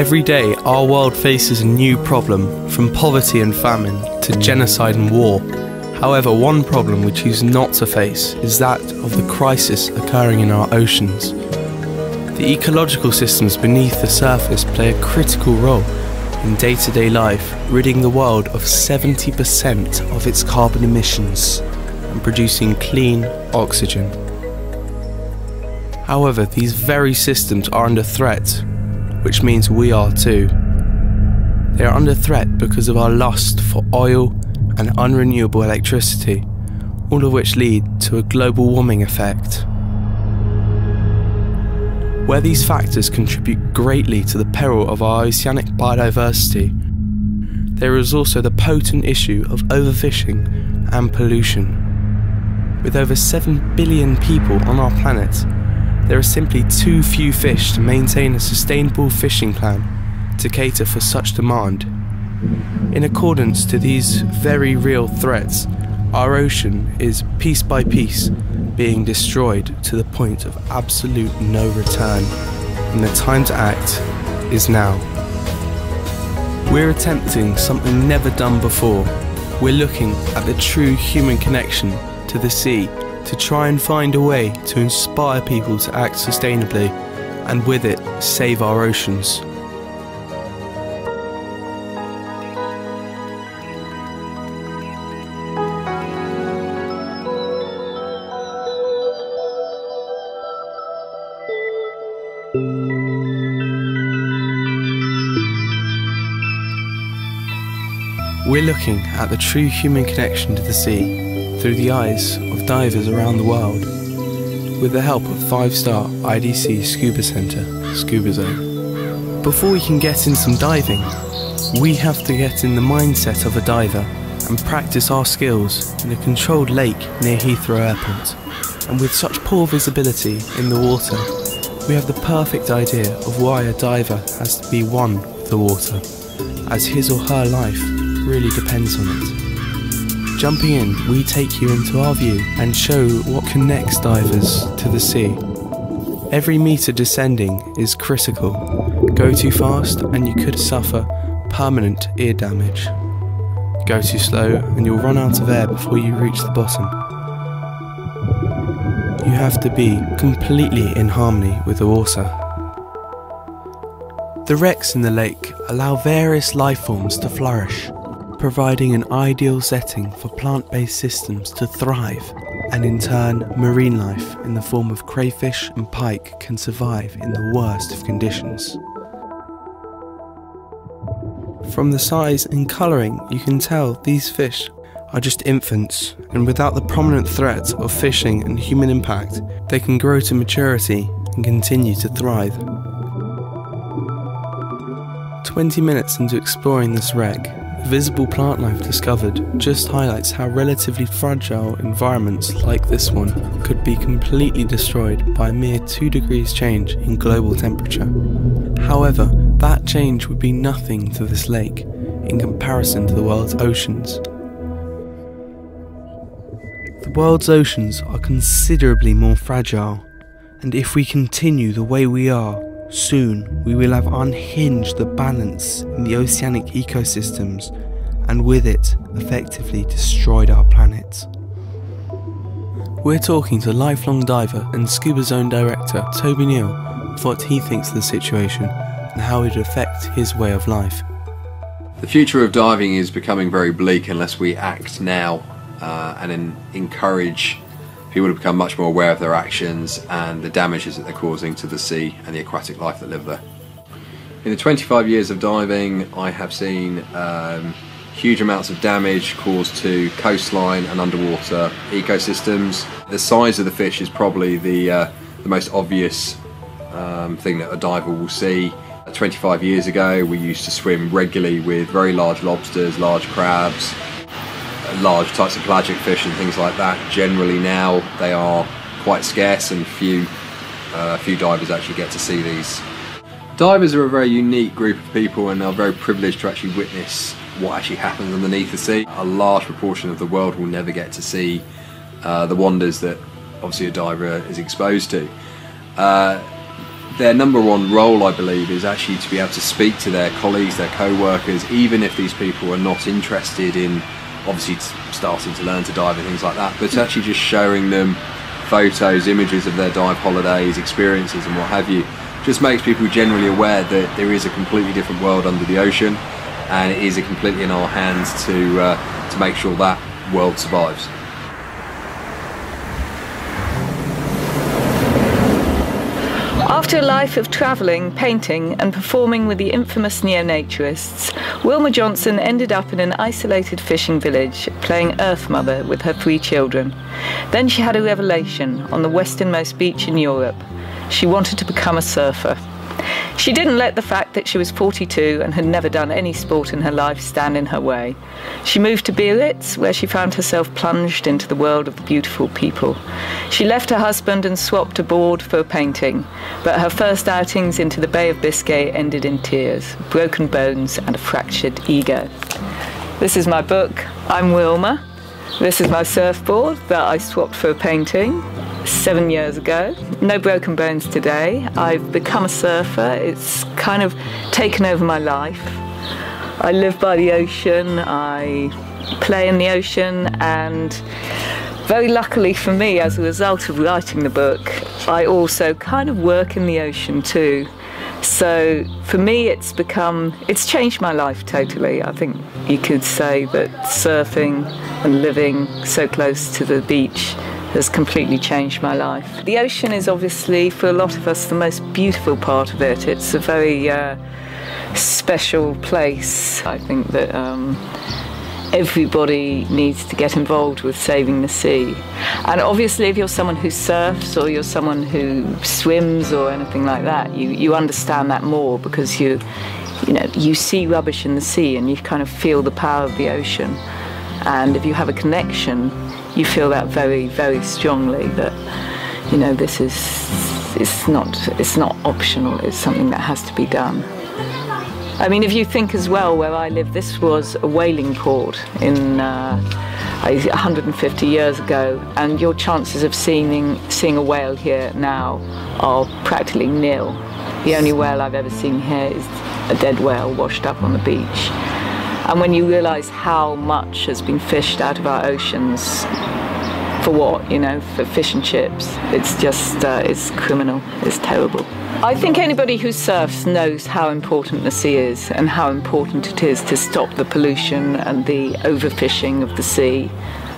Every day our world faces a new problem, from poverty and famine to genocide and war. However, one problem we choose not to face is that of the crisis occurring in our oceans. The ecological systems beneath the surface play a critical role in day-to-day life, ridding the world of 70% of its carbon emissions and producing clean oxygen. However, these very systems are under threat, which means we are too. They are under threat because of our lust for oil and unrenewable electricity, all of which lead to a global warming effect. Where these factors contribute greatly to the peril of our oceanic biodiversity, there is also the potent issue of overfishing and pollution. With over 7 billion people on our planet, there are simply too few fish to maintain a sustainable fishing plan to cater for such demand. In accordance to these very real threats, our ocean is, piece by piece, being destroyed to the point of absolute no return, and the time to act is now. We're attempting something never done before. We're looking at the true human connection to the sea to try and find a way to inspire people to act sustainably, and with it, save our oceans. We're looking at the true human connection to the sea through the eyes of divers around the world, with the help of 5-star IDC scuba centre, Scuba Zone. Before we can get in some diving, we have to get in the mindset of a diver and practice our skills in a controlled lake near Heathrow Airport. And with such poor visibility in the water, we have the perfect idea of why a diver has to be one with the water, as his or her life really depends on it. Jumping in, we take you into our view and show what connects divers to the sea. Every metre descending is critical. Go too fast and you could suffer permanent ear damage. Go too slow and you'll run out of air before you reach the bottom. You have to be completely in harmony with the water. The wrecks in the lake allow various life forms to flourish, providing an ideal setting for plant-based systems to thrive, and in turn marine life in the form of crayfish and pike can survive in the worst of conditions. From the size and colouring you can tell these fish are just infants, and without the prominent threat of fishing and human impact they can grow to maturity and continue to thrive. 20 minutes into exploring this wreck, visible plant life discovered just highlights how relatively fragile environments like this one could be completely destroyed by a mere 2 degrees change in global temperature. However, that change would be nothing to this lake in comparison to the world's oceans. The world's oceans are considerably more fragile, and if we continue the way we are, soon we will have unhinged the balance in the oceanic ecosystems, and with it effectively destroyed our planet. We're talking to lifelong diver and Scuba Zone director Toby Neal of what he thinks of the situation and how it would affect his way of life. The future of diving is becoming very bleak unless we act now and encourage people to become much more aware of their actions and the damages that they're causing to the sea and the aquatic life that live there. In the 25 years of diving, I have seen huge amounts of damage caused to coastline and underwater ecosystems. The size of the fish is probably the most obvious thing that a diver will see. 25 years ago, we used to swim regularly with very large lobsters, large crabs, large types of pelagic fish and things like that. Generally now they are quite scarce and few divers actually get to see these. Divers are a very unique group of people and are very privileged to actually witness what actually happens underneath the sea. A large proportion of the world will never get to see the wonders that obviously a diver is exposed to. their number one role, I believe, is actually to be able to speak to their colleagues, their co-workers, even if these people are not interested in obviously starting to learn to dive and things like that, but actually just showing them photos, images of their dive holidays, experiences and what have you, just makes people generally aware that there is a completely different world under the ocean, and it is completely in our hands to make sure that world survives. After a life of travelling, painting and performing with the infamous neo-naturists, Wilma Johnson ended up in an isolated fishing village playing Earth Mother with her three children. Then she had a revelation on the westernmost beach in Europe. She wanted to become a surfer. She didn't let the fact that she was 42 and had never done any sport in her life stand in her way. She moved to Biarritz, where she found herself plunged into the world of the beautiful people. She left her husband and swapped a board for a painting, but her first outings into the Bay of Biscay ended in tears, broken bones and a fractured ego. This is my book, I'm Wilma. This is my surfboard that I swapped for a painting 7 years ago. No broken bones today. I've become a surfer. It's kind of taken over my life. I live by the ocean, I play in the ocean, and very luckily for me, as a result of writing the book, I also kind of work in the ocean too. So for me, it's changed my life totally. I think you could say that surfing and living so close to the beach has completely changed my life. The ocean is obviously, for a lot of us, the most beautiful part of it. It's a very special place. I think that everybody needs to get involved with saving the sea. And obviously, if you're someone who surfs or you're someone who swims or anything like that, you understand that more, because you see rubbish in the sea and you kind of feel the power of the ocean. And if you have a connection, you feel that very, very strongly, that this is it's not optional, it's something that has to be done. I mean, if you think as well, where I live, this was a whaling port in 150 years ago, and your chances of seeing a whale here now are practically nil. The only whale I've ever seen here is a dead whale washed up on the beach. And when you realise how much has been fished out of our oceans, for what, for fish and chips, it's just, it's criminal, it's terrible. I think anybody who surfs knows how important the sea is and how important it is to stop the pollution and the overfishing of the sea.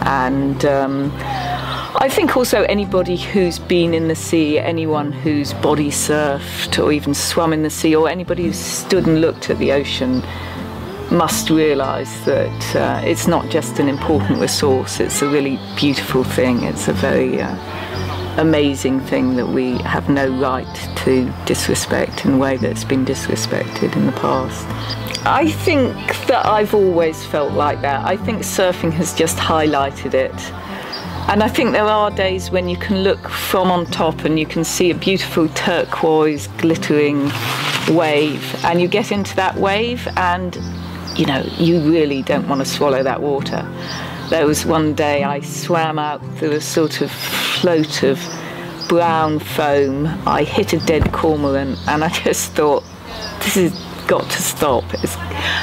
And I think also anybody who's been in the sea, anyone who's body surfed or even swum in the sea, or anybody who's stood and looked at the ocean, must realise that it's not just an important resource, it's a really beautiful thing. It's a very amazing thing that we have no right to disrespect in a way that's been disrespected in the past. I think that I've always felt like that. I think surfing has just highlighted it. And I think there are days when you can look from on top and you can see a beautiful turquoise glittering wave, and you get into that wave and you really don't want to swallow that water. There was one day I swam out through a sort of float of brown foam. I hit a dead cormorant and I just thought, this has got to stop.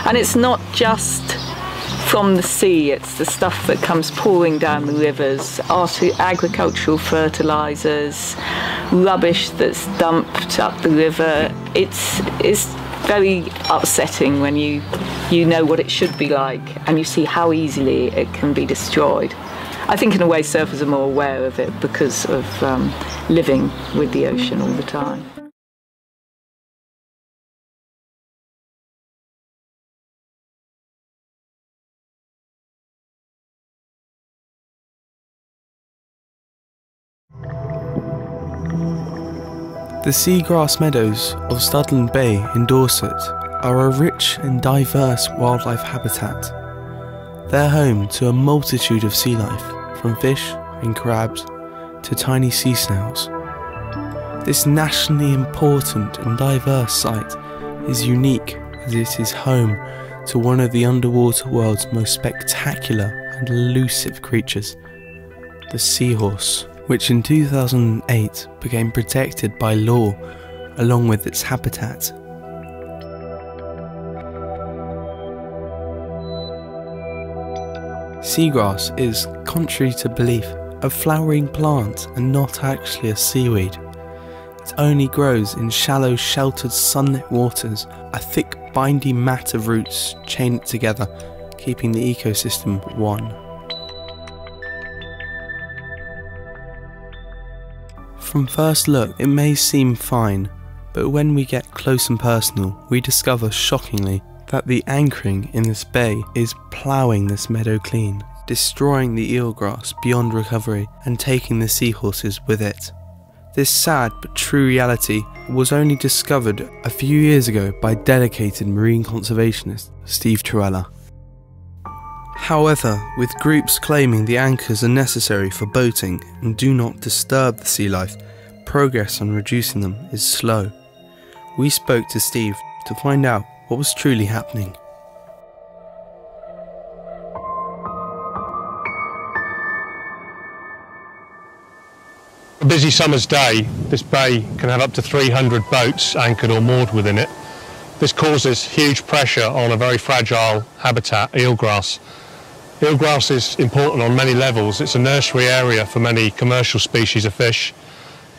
And it's not just from the sea, it's the stuff that comes pouring down the rivers, agricultural fertilisers, rubbish that's dumped up the river. It's very upsetting when you know what it should be like and you see how easily it can be destroyed. I think in a way surfers are more aware of it because of living with the ocean all the time. The seagrass meadows of Studland Bay in Dorset are a rich and diverse wildlife habitat. They're home to a multitude of sea life, from fish and crabs to tiny sea snails. This nationally important and diverse site is unique, as it is home to one of the underwater world's most spectacular and elusive creatures, the seahorse, which in 2008 became protected by law along with its habitat. Seagrass is, contrary to belief, a flowering plant and not actually a seaweed. It only grows in shallow, sheltered, sunlit waters, a thick, bindy mat of roots chained together, keeping the ecosystem one. From first look, it may seem fine, but when we get close and personal, we discover shockingly that the anchoring in this bay is ploughing this meadow clean, destroying the eelgrass beyond recovery and taking the seahorses with it. This sad but true reality was only discovered a few years ago by dedicated marine conservationist Steve Trewhella. However, with groups claiming the anchors are necessary for boating and do not disturb the sea life, progress on reducing them is slow. We spoke to Steve to find out what was truly happening. A busy summer's day, this bay can have up to 300 boats anchored or moored within it. This causes huge pressure on a very fragile habitat, eelgrass. Eelgrass is important on many levels. It's a nursery area for many commercial species of fish.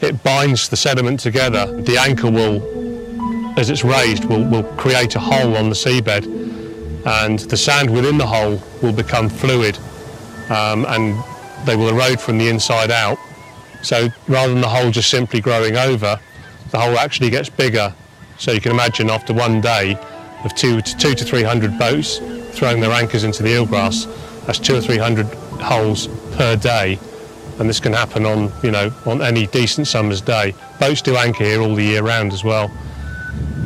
It binds the sediment together. The anchor will, as it's raised, will create a hole on the seabed, and the sand within the hole will become fluid, and they will erode from the inside out. So rather than the hole just simply growing over, the hole actually gets bigger. So you can imagine after one day of 200 to 300 boats throwing their anchors into the eelgrass, that's 200 or 300 holes per day, and this can happen on, you know, on any decent summer's day. Boats do anchor here all the year round as well.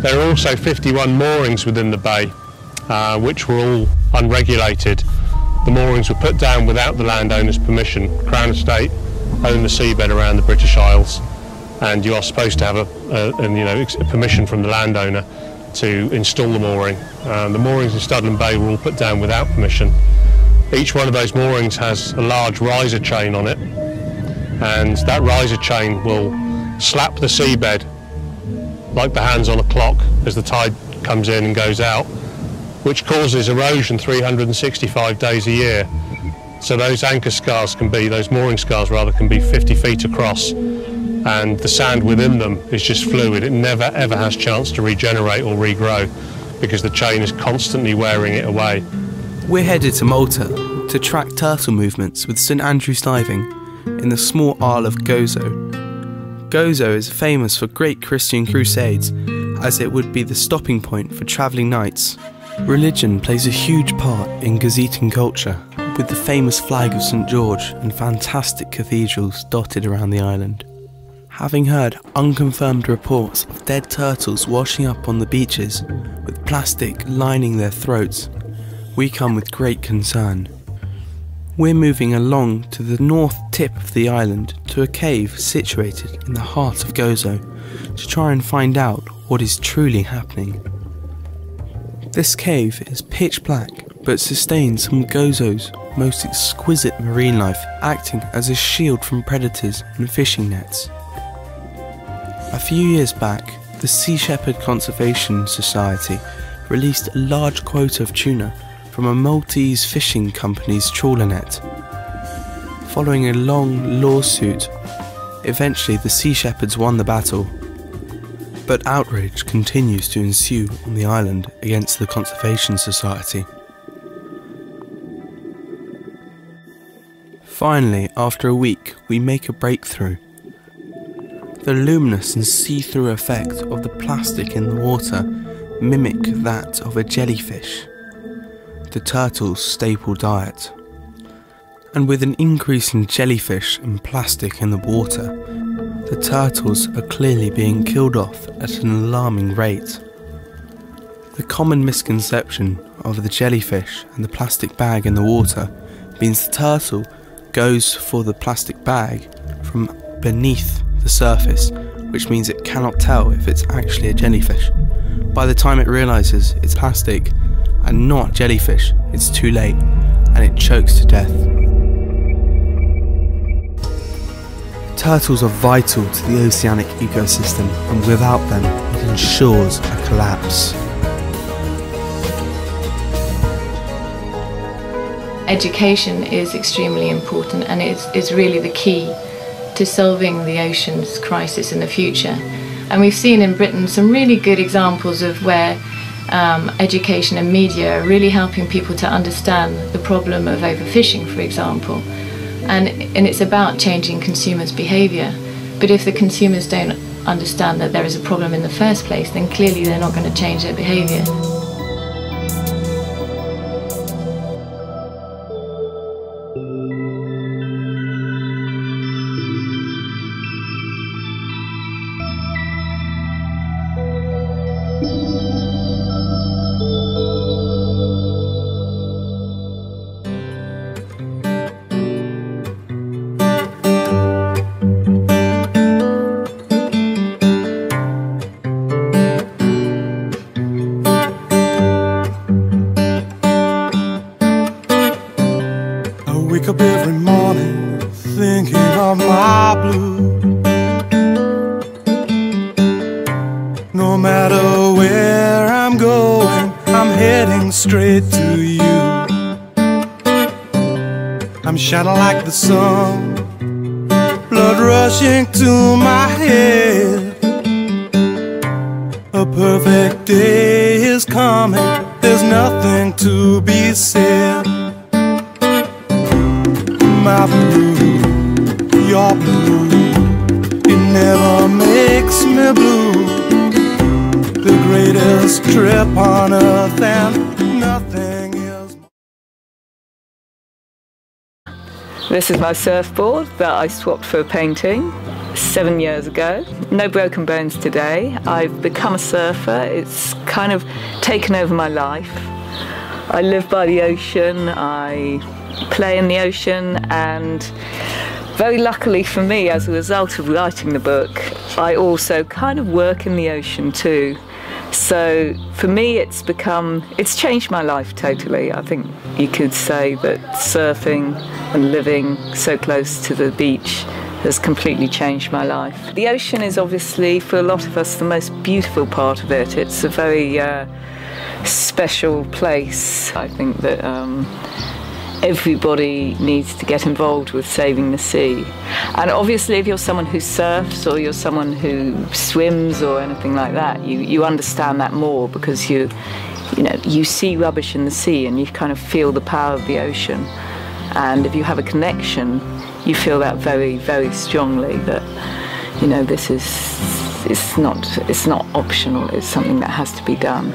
There are also 51 moorings within the bay, which were all unregulated. The moorings were put down without the landowner's permission. Crown Estate own the seabed around the British Isles, and you are supposed to have a permission from the landowner to install the mooring. The moorings in Studland Bay were all put down without permission. Each one of those moorings has a large riser chain on it, and that riser chain will slap the seabed like the hands on a clock as the tide comes in and goes out, which causes erosion 365 days a year. So those anchor scars can be, those mooring scars rather, can be 50 feet across, and the sand within them is just fluid. It never ever has chance to regenerate or regrow because the chain is constantly wearing it away. We're headed to Malta to track turtle movements with St Andrew's diving in the small Isle of Gozo. Gozo is famous for great Christian crusades, as it would be the stopping point for travelling knights. Religion plays a huge part in gazetting culture, with the famous flag of St George and fantastic cathedrals dotted around the island. Having heard unconfirmed reports of dead turtles washing up on the beaches with plastic lining their throats, we come with great concern. We're moving along to the north tip of the island to a cave situated in the heart of Gozo to try and find out what is truly happening. This cave is pitch black but sustains some Gozo's most exquisite marine life, acting as a shield from predators and fishing nets. A few years back, the Sea Shepherd Conservation Society released a large quota of tuna from a Maltese fishing company's trawler net. Following a long lawsuit, eventually the Sea Shepherds won the battle. But outrage continues to ensue on the island against the Conservation Society. Finally, after a week, we make a breakthrough. The luminous and see-through effect of the plastic in the water mimic that of a jellyfish, the turtle's staple diet. And with an increase in jellyfish and plastic in the water, the turtles are clearly being killed off at an alarming rate. The common misconception of the jellyfish and the plastic bag in the water means the turtle goes for the plastic bag from beneath the surface, which means it cannot tell if it's actually a jellyfish. By the time it realises it's plastic and not jellyfish, it's too late and it chokes to death. Turtles are vital to the oceanic ecosystem, and without them it ensures a collapse. Education is extremely important, and it's really the key to solving the oceans crisis in the future. And we've seen in Britain some really good examples of where education and media are really helping people to understand the problem of overfishing, for example. And it's about changing consumers' behaviour. But if the consumers don't understand that there is a problem in the first place, then clearly they're not going to change their behaviour. Shining like the sun, blood rushing to my head. A perfect day is coming, there's nothing to be said. My blue, your blue, it never makes me blue. The greatest trip on earth and nothing. This is my surfboard that I swapped for a painting 7 years ago. No broken bones today. I've become a surfer. It's kind of taken over my life. I live by the ocean, I play in the ocean, and very luckily for me, as a result of writing the book, I also kind of work in the ocean too. So for me it's changed my life totally. I think you could say that surfing and living so close to the beach has completely changed my life. The ocean is obviously, for a lot of us, the most beautiful part of it. It's a very special place. I think that everybody needs to get involved with saving the sea. And obviously if you're someone who surfs or you're someone who swims or anything like that, you understand that more, because you see rubbish in the sea and you kind of feel the power of the ocean. And if you have a connection, you feel that very, very strongly, that this is it's not optional, it's something that has to be done.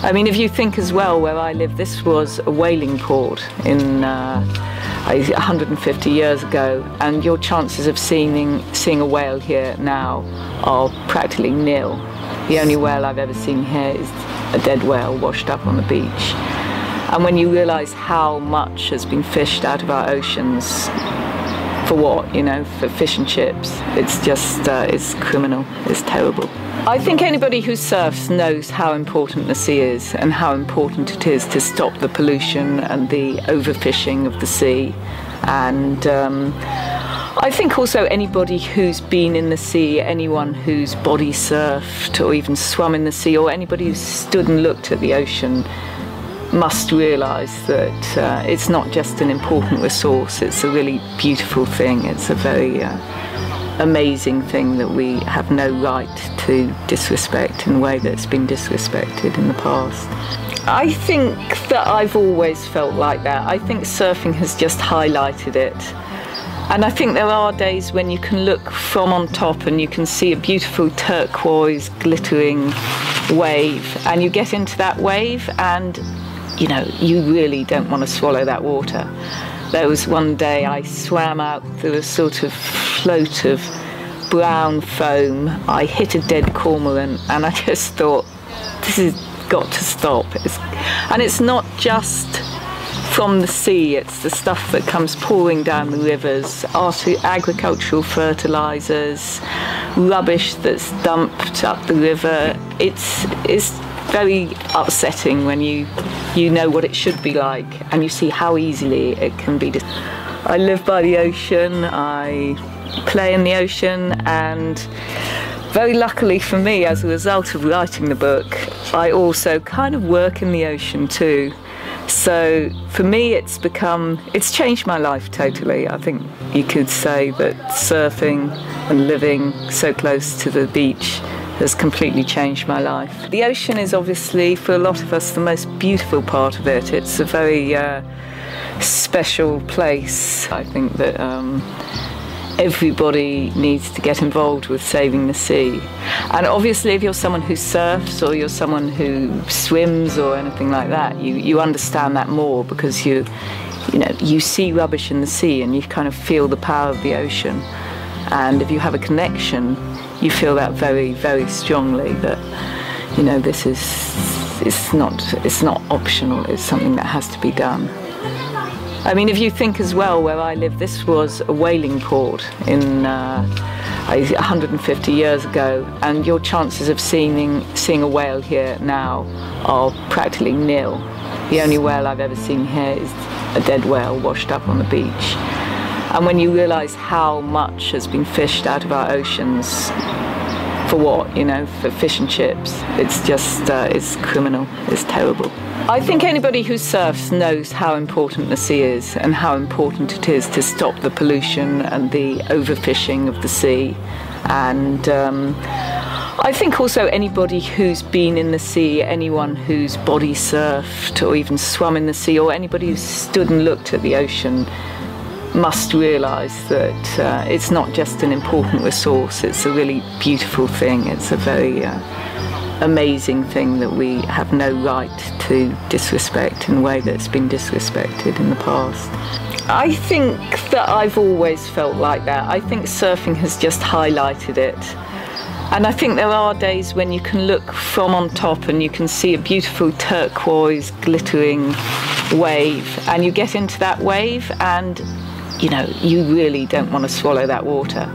I mean, if you think as well, where I live, this was a whaling port in 150 years ago, and your chances of seeing a whale here now are practically nil. The only whale I've ever seen here is a dead whale washed up on the beach. And when you realise how much has been fished out of our oceans, for what, for fish and chips, it's just, it's criminal, it's terrible. I think anybody who surfs knows how important the sea is and how important it is to stop the pollution and the overfishing of the sea. And I think also anybody who's been in the sea, anyone who's body surfed or even swum in the sea, or anybody who's stood and looked at the ocean, must realise that it's not just an important resource, it's a really beautiful thing. It's a very amazing thing that we have no right to disrespect in a way that's been disrespected in the past. I think that I've always felt like that. I think surfing has just highlighted it. And I think there are days when you can look from on top and you can see a beautiful turquoise glittering wave, and you get into that wave and you really don't want to swallow that water. There was one day I swam out through a sort of float of brown foam. I hit a dead cormorant and I just thought, this has got to stop. And it's not just from the sea, it's the stuff that comes pouring down the rivers, agricultural fertilisers, rubbish that's dumped up the river. It's very upsetting when you know what it should be like and you see how easily it can be. I live by the ocean, I play in the ocean, and very luckily for me, as a result of writing the book, I also kind of work in the ocean too. So for me it's changed my life totally. I think you could say that surfing and living so close to the beach has completely changed my life. The ocean is obviously, for a lot of us, the most beautiful part of it. It's a very special place. I think that everybody needs to get involved with saving the sea. And obviously if you're someone who surfs or you're someone who swims or anything like that, you understand that more, because you see rubbish in the sea and you kind of feel the power of the ocean. And if you have a connection, you feel that very, very strongly, that this is, it's not optional, it's something that has to be done. I mean, if you think as well, where I live, this was a whaling port in 150 years ago, and your chances of seeing a whale here now are practically nil. The only whale I've ever seen here is a dead whale washed up on the beach. And when you realise how much has been fished out of our oceans, for what, for fish and chips, it's just, it's criminal, it's terrible. I think anybody who surfs knows how important the sea is and how important it is to stop the pollution and the overfishing of the sea. And I think also anybody who's been in the sea, anyone who's body surfed or even swum in the sea, or anybody who's stood and looked at the ocean, must realise that it's not just an important resource, it's a really beautiful thing. It's a very amazing thing that we have no right to disrespect in the way that's been disrespected in the past. I think that I've always felt like that. I think surfing has just highlighted it. And I think there are days when you can look from on top and you can see a beautiful turquoise glittering wave, and you get into that wave and you really don't want to swallow that water.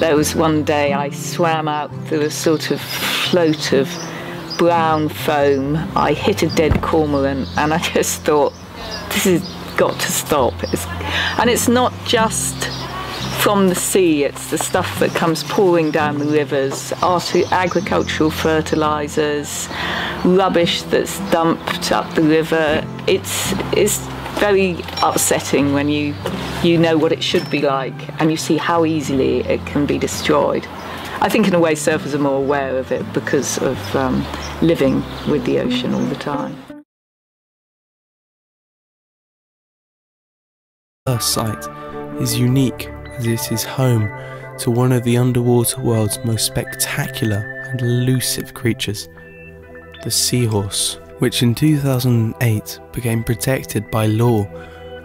There was one day I swam out through a sort of float of brown foam. I hit a dead cormorant and I just thought, this has got to stop. And it's not just from the sea, it's the stuff that comes pouring down the rivers, agricultural fertilisers, rubbish that's dumped up the river. It's very upsetting when you know what it should be like and you see how easily it can be destroyed. I think in a way surfers are more aware of it because of living with the ocean all the time. Our site is unique as it is home to one of the underwater world's most spectacular and elusive creatures, the seahorse, which in 2008 became protected by law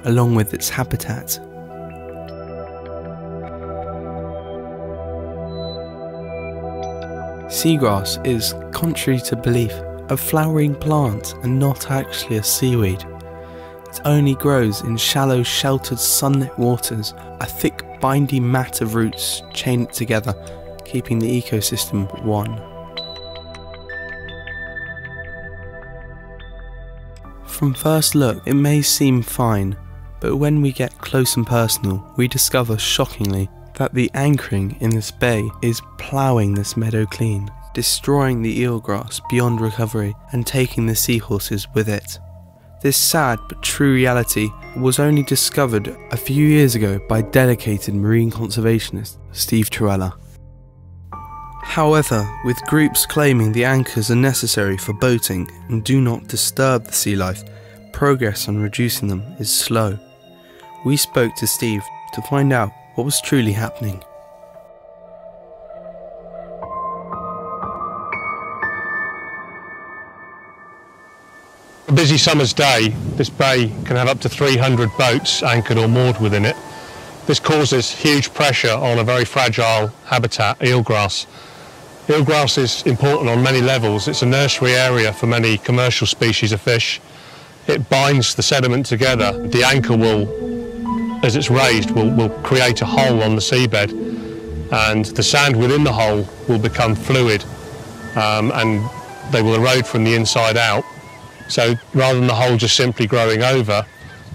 along with its habitat. Seagrass is, contrary to belief, a flowering plant and not actually a seaweed. It only grows in shallow, sheltered, sunlit waters, a thick, bindy mat of roots chained together, keeping the ecosystem one. From first look, it may seem fine, but when we get close and personal, we discover shockingly that the anchoring in this bay is ploughing this meadow clean, destroying the eelgrass beyond recovery and taking the seahorses with it. This sad but true reality was only discovered a few years ago by dedicated marine conservationist Steve Trewhella. However, with groups claiming the anchors are necessary for boating and do not disturb the sea life, progress on reducing them is slow. We spoke to Steve to find out what was truly happening. A busy summer's day, this bay can have up to 300 boats anchored or moored within it. This causes huge pressure on a very fragile habitat, eelgrass. Eelgrass is important on many levels. It's a nursery area for many commercial species of fish. It binds the sediment together. The anchor will, as it's raised, will create a hole on the seabed, and the sand within the hole will become fluid, and they will erode from the inside out. So rather than the hole just simply growing over,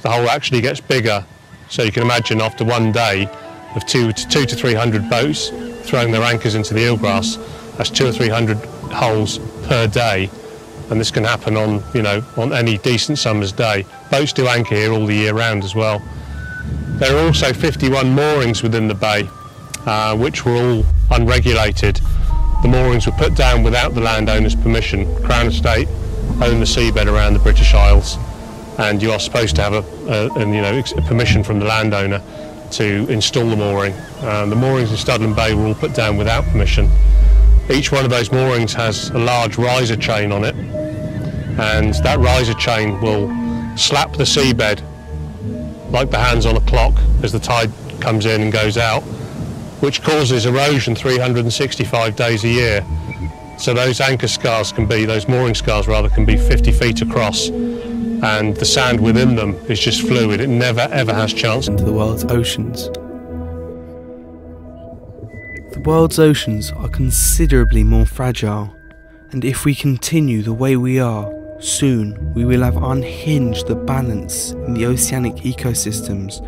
the hole actually gets bigger. So you can imagine after one day, of 200 to 300 boats throwing their anchors into the eelgrass. That's 200 or 300 holes per day, and this can happen on, you know, on any decent summer's day. Boats do anchor here all the year round as well. There are also 51 moorings within the bay, which were all unregulated. The moorings were put down without the landowner's permission. Crown Estate owned the seabed around the British Isles, and you are supposed to have a permission from the landowner to install the mooring. The moorings in Studland Bay were all put down without permission. Each one of those moorings has a large riser chain on it, and that riser chain will slap the seabed like the hands on a clock as the tide comes in and goes out, which causes erosion 365 days a year. So those anchor scars can be, those mooring scars rather, can be 50 feet across, and the sand within them is just fluid. It never ever has chance. Into the world's oceans. The world's oceans are considerably more fragile, and if we continue the way we are, soon we will have unhinged the balance in the oceanic ecosystems,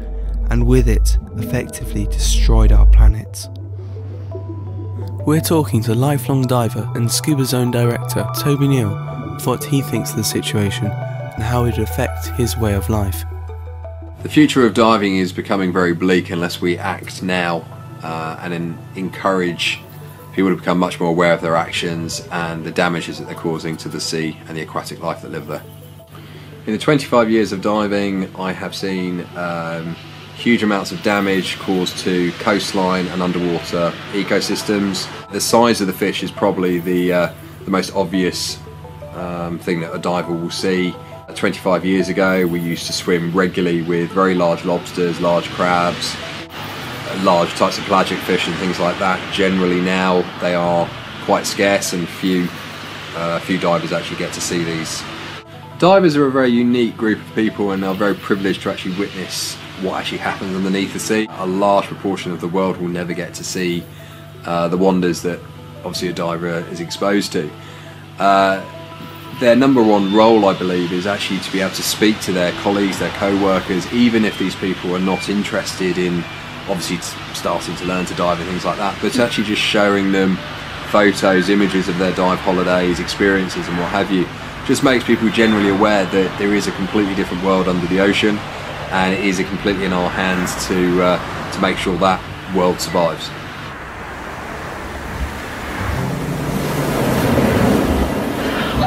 and with it effectively destroyed our planet. We're talking to lifelong diver and Scuba Zone director Toby Neal of what he thinks of the situation and how it would affect his way of life. The future of diving is becoming very bleak unless we act now. And encourage people to become much more aware of their actions and the damages that they're causing to the sea and the aquatic life that live there. In the 25 years of diving, I have seen huge amounts of damage caused to coastline and underwater ecosystems. The size of the fish is probably the most obvious thing that a diver will see. 25 years ago, we used to swim regularly with very large lobsters, large crabs, large types of pelagic fish and things like that. Generally now they are quite scarce, and few divers actually get to see these. Divers are a very unique group of people, and are very privileged to actually witness what actually happens underneath the sea. A large proportion of the world will never get to see the wonders that obviously a diver is exposed to. Their number one role, I believe, is actually to be able to speak to their colleagues, their co-workers, even if these people are not interested in obviously starting to learn to dive and things like that, but actually just showing them photos, images of their dive holidays, experiences and what have you, just makes people generally aware that there is a completely different world under the ocean, and it is completely in our hands to make sure that world survives.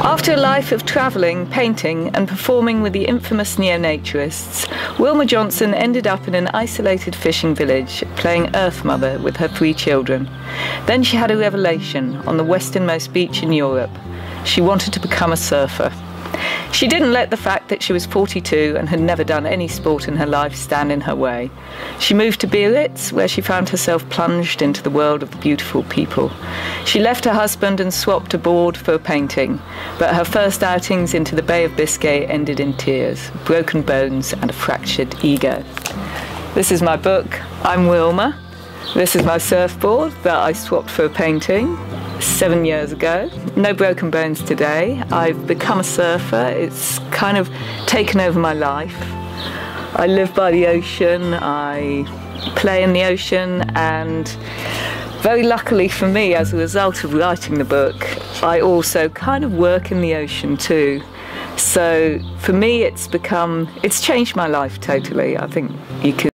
After a life of travelling, painting and performing with the infamous neo-naturists, Wilma Johnson ended up in an isolated fishing village, playing Earth Mother with her 3 children. Then she had a revelation on the westernmost beach in Europe. She wanted to become a surfer. She didn't let the fact that she was 42 and had never done any sport in her life stand in her way. She moved to Biarritz, where she found herself plunged into the world of the beautiful people. She left her husband and swapped a board for a painting, but her first outings into the Bay of Biscay ended in tears, broken bones and a fractured ego. This is my book, I'm Wilma. This is my surfboard that I swapped for a painting 7 years ago. No broken bones today. I've become a surfer. It's kind of taken over my life. I live by the ocean. I play in the ocean, and very luckily for me, as a result of writing the book, I also kind of work in the ocean too. So for me, it's changed my life totally. I think you could